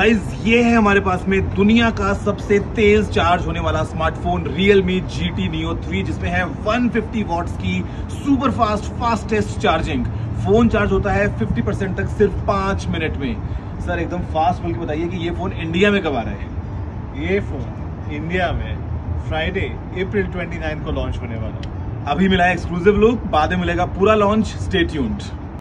Guys ये है हमारे पास में दुनिया का सबसे तेज चार्ज होने वाला स्मार्टफोन Realme GT Neo 3, जिसमें है 150 वॉट्स की super fastest charging. Phone charge होता है 50% तक सिर्फ 5 मिनट में। सर एकदम फास्ट बोल के बताइए कि ये फोन इंडिया में कब आ रहा है? ये फोन इंडिया में फ्राइडे अप्रैल 29 को लॉन्च होने वाला। अभी मिला है एक्सक्लूसिव लुक, बाद में मिलेगा पूरा लॉन्च। Stay tuned.